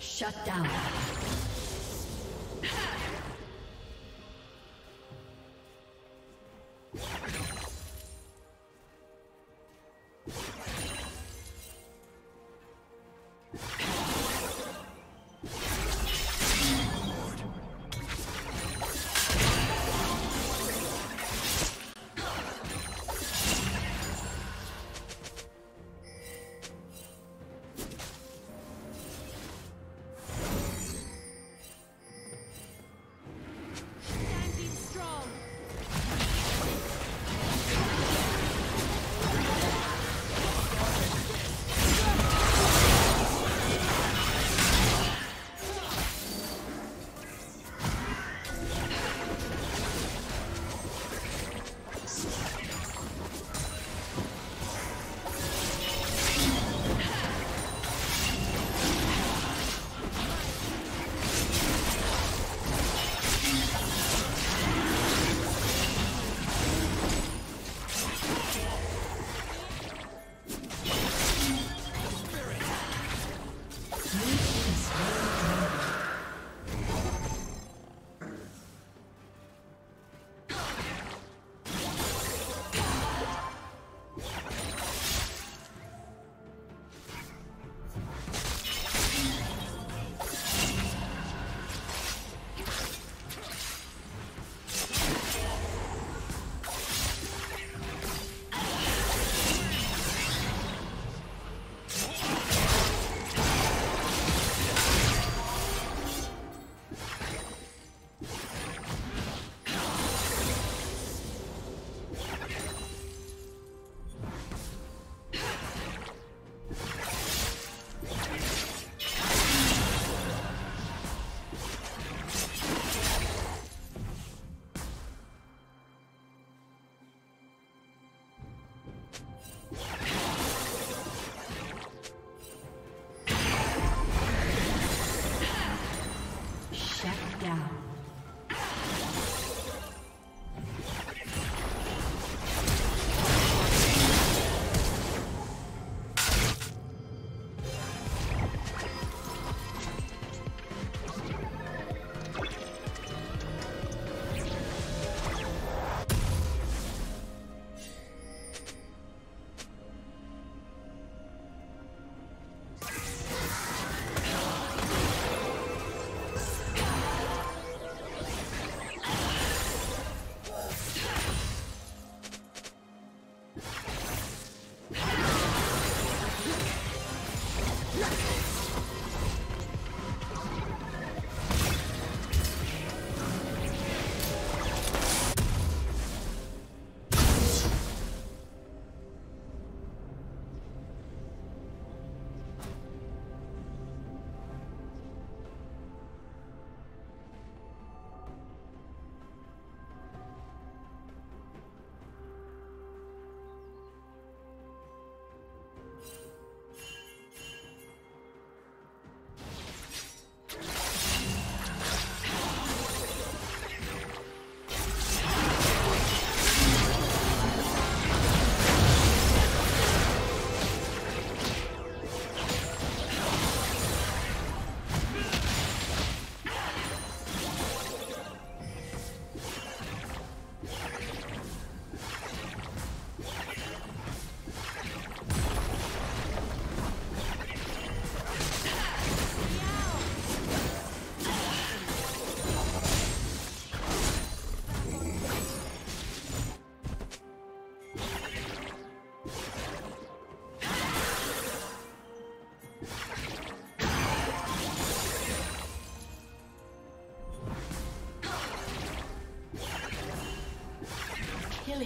Shut down.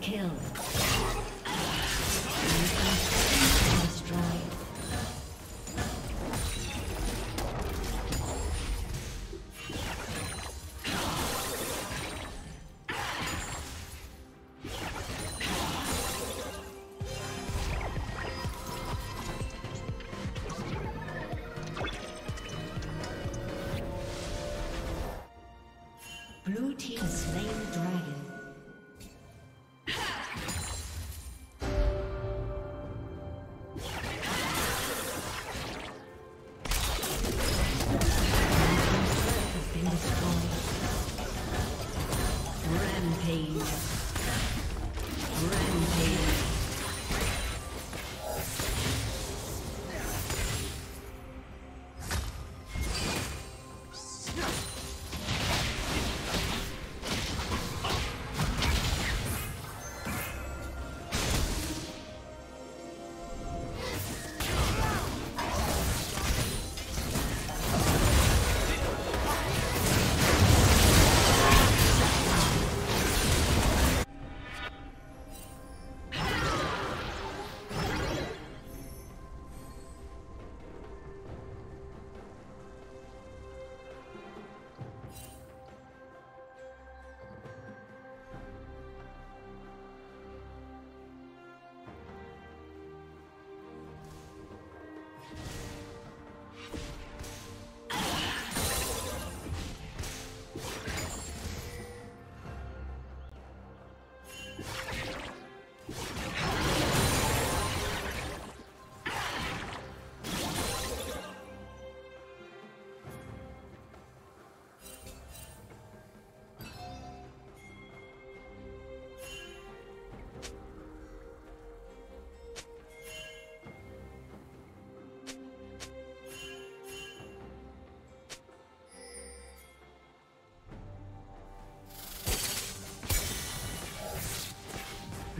Kill. Blue team slain the dragon.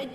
Red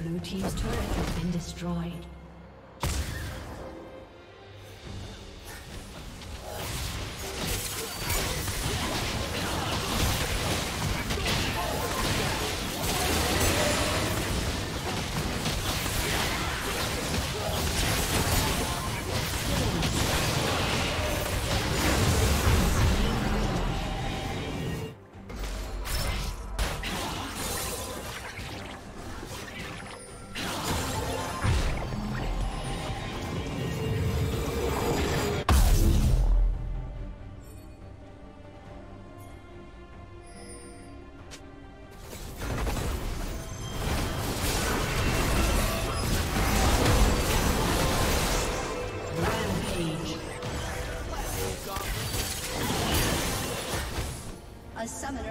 Blue Team's turret has been destroyed. A summoner